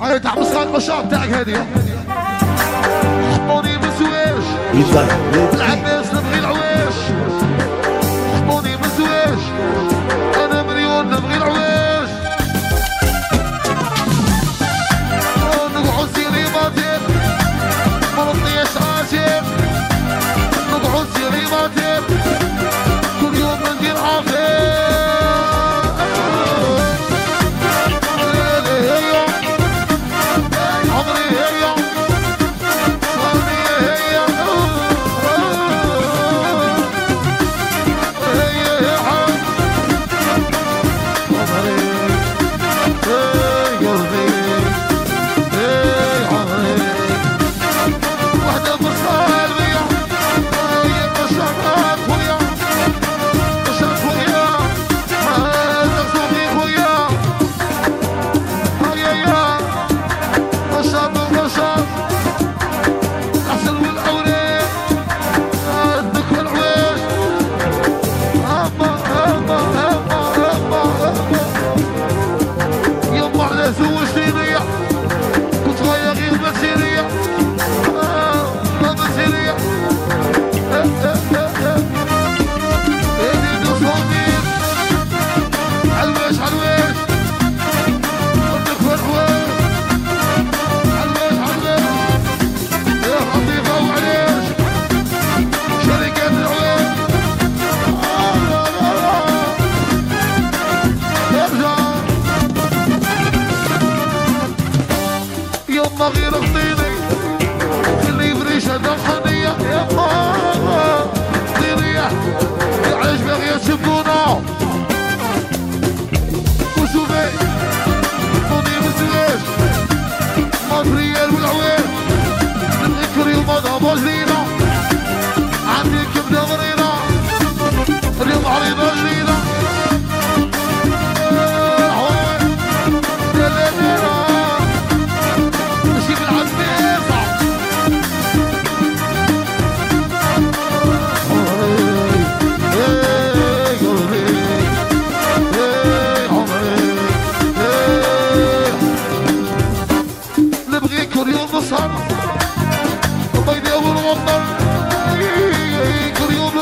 عيد عم صار مشاط تاعك هادي حطوني بزواج العباس نبغي العواش حطوني بزواج انا مليون نبغي العواش نقعد سيري باطل ما بطيش عاشق نقعد سيري باطل كل يوم ندير عافية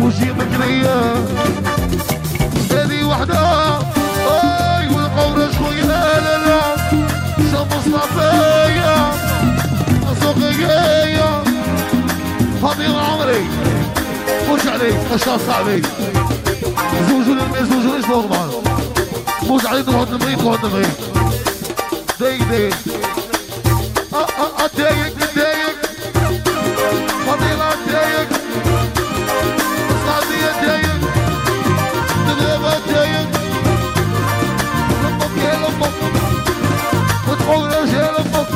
وجيبك ليا هذه وحده عليك عشان صعبين زوجوا للميز زوجوا ليش فوق بعض موز عليك وهد المريض وهد المريض دايق دايق دايق دايق خطيرة دايق صعبية دايق تغيبة دايق لبك يا لبك وتقول ليش يا لبك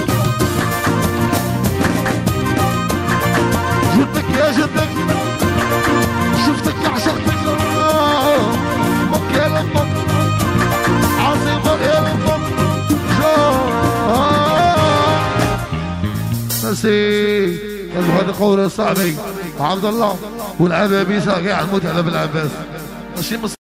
جدك يا جدك شفتك عشقتك لبك يا لبك عاصمة يا لبك نسيت هذا قول الصعبي وعبد الله والعذابي ساقي على الموت على ابن العباس ماشي